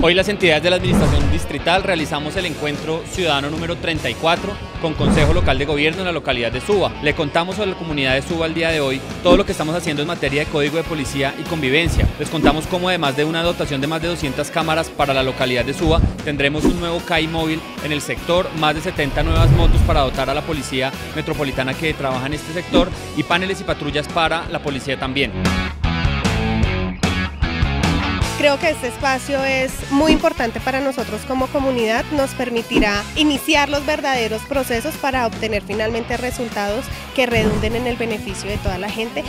Hoy las entidades de la Administración Distrital realizamos el encuentro ciudadano número 34 con Consejo Local de Gobierno en la localidad de Suba. Le contamos a la comunidad de Suba el día de hoy todo lo que estamos haciendo en materia de Código de Policía y convivencia. Les contamos cómo, además de una dotación de más de 200 cámaras para la localidad de Suba, tendremos un nuevo CAI móvil en el sector, más de 70 nuevas motos para dotar a la policía metropolitana que trabaja en este sector y paneles y patrullas para la policía también. Creo que este espacio es muy importante para nosotros como comunidad, nos permitirá iniciar los verdaderos procesos para obtener finalmente resultados que redunden en el beneficio de toda la gente.